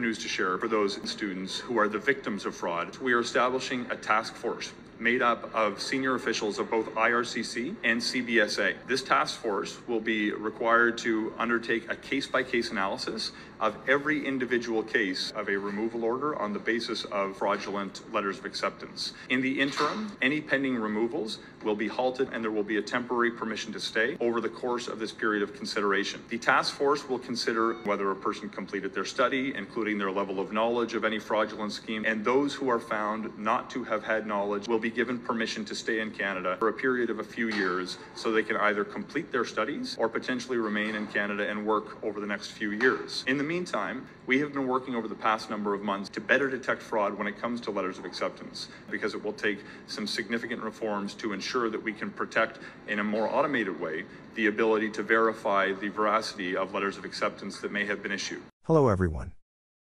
important news to share for those students who are the victims of fraud. We are establishing a task force made up of senior officials of both IRCC and CBSA. This task force will be required to undertake a case-by-case analysis of every individual case of a removal order on the basis of fraudulent letters of acceptance. In the interim, any pending removals will be halted and there will be a temporary permission to stay over the course of this period of consideration. The task force will consider whether a person completed their study, including their level of knowledge of any fraudulent scheme, and those who are found not to have had knowledge will be given permission to stay in Canada for a period of a few years so they can either complete their studies or potentially remain in Canada and work over the next few years. In the meantime, we have been working over the past number of months to better detect fraud when it comes to letters of acceptance, because it will take some significant reforms to ensure that we can protect in a more automated way the ability to verify the veracity of letters of acceptance that may have been issued. Hello everyone.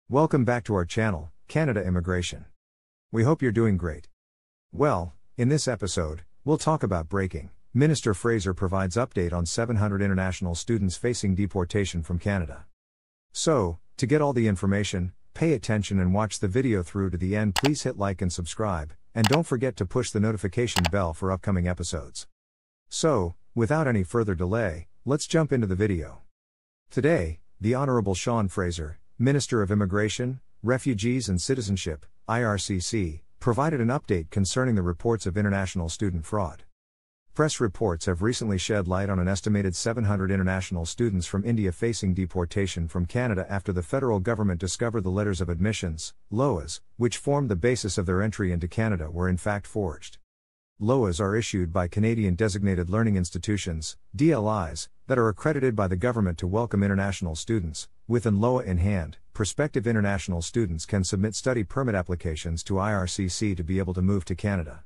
Welcome back to our channel, Canada Immigration. We hope you're doing great. Well, in this episode, we'll talk about breaking. Minister Fraser provides update on 700 international students facing deportation from Canada. So, to get all the information, pay attention and watch the video through to the end. Please hit like and subscribe, and don't forget to push the notification bell for upcoming episodes. So, without any further delay, let's jump into the video. Today, the Honorable Sean Fraser, Minister of Immigration, Refugees and Citizenship, IRCC, provided an update concerning the reports of international student fraud. Press reports have recently shed light on an estimated 700 international students from India facing deportation from Canada after the federal government discovered the letters of admissions, LOAs, which formed the basis of their entry into Canada were in fact forged. LOAs are issued by Canadian designated learning institutions, DLIs, that are accredited by the government to welcome international students. With an LOA in hand, prospective international students can submit study permit applications to IRCC to be able to move to Canada.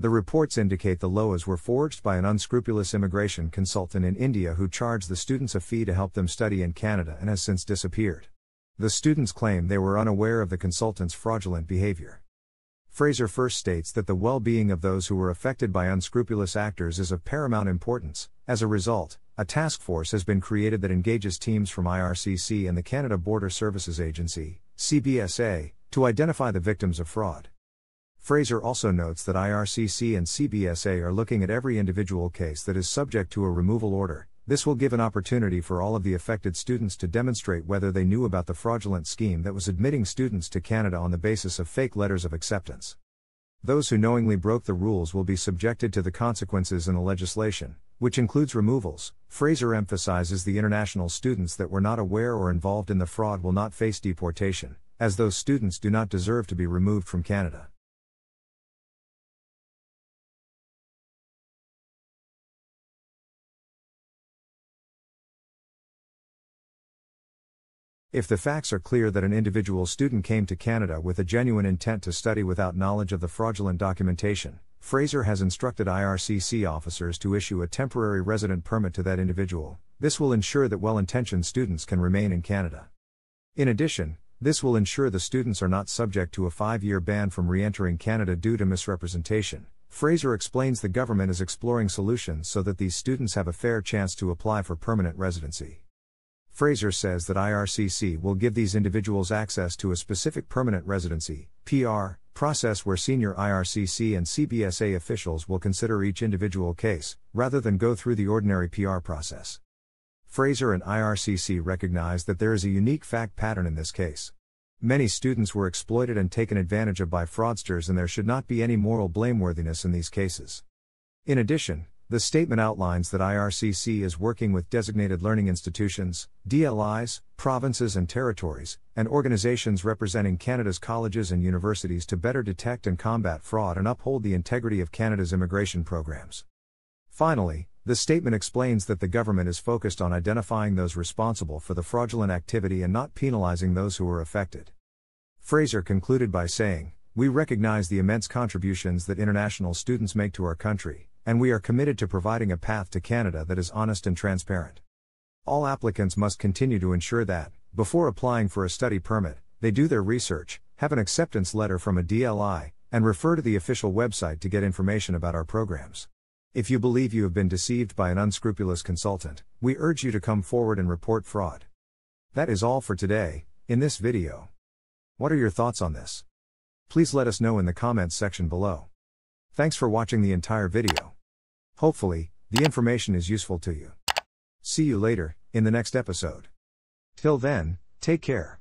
The reports indicate the LOAs were forged by an unscrupulous immigration consultant in India who charged the students a fee to help them study in Canada and has since disappeared. The students claim they were unaware of the consultant's fraudulent behavior. Fraser first states that the well-being of those who were affected by unscrupulous actors is of paramount importance. As a result, a task force has been created that engages teams from IRCC and the Canada Border Services Agency, CBSA, to identify the victims of fraud. Fraser also notes that IRCC and CBSA are looking at every individual case that is subject to a removal order. This will give an opportunity for all of the affected students to demonstrate whether they knew about the fraudulent scheme that was admitting students to Canada on the basis of fake letters of acceptance. Those who knowingly broke the rules will be subjected to the consequences in the legislation, which includes removals. Fraser emphasizes the international students that were not aware or involved in the fraud will not face deportation, as those students do not deserve to be removed from Canada. If the facts are clear that an individual student came to Canada with a genuine intent to study without knowledge of the fraudulent documentation, Fraser has instructed IRCC officers to issue a temporary resident permit to that individual. This will ensure that well-intentioned students can remain in Canada. In addition, this will ensure the students are not subject to a 5-year ban from re-entering Canada due to misrepresentation. Fraser explains the government is exploring solutions so that these students have a fair chance to apply for permanent residency. Fraser says that IRCC will give these individuals access to a specific permanent residency, PR, process where senior IRCC and CBSA officials will consider each individual case, rather than go through the ordinary PR process. Fraser and IRCC recognize that there is a unique fact pattern in this case. Many students were exploited and taken advantage of by fraudsters, and there should not be any moral blameworthiness in these cases. In addition, the statement outlines that IRCC is working with designated learning institutions, DLIs, provinces and territories, and organizations representing Canada's colleges and universities to better detect and combat fraud and uphold the integrity of Canada's immigration programs. Finally, the statement explains that the government is focused on identifying those responsible for the fraudulent activity and not penalizing those who are affected. Fraser concluded by saying, "We recognize the immense contributions that international students make to our country, and we are committed to providing a path to Canada that is honest and transparent. All applicants must continue to ensure that, before applying for a study permit, they do their research, have an acceptance letter from a DLI, and refer to the official website to get information about our programs. If you believe you have been deceived by an unscrupulous consultant, we urge you to come forward and report fraud." That is all for today. in this video. What are your thoughts on this? Please let us know in the comments section below. Thanks for watching the entire video. Hopefully, the information is useful to you. See you later, in the next episode. Till then, take care.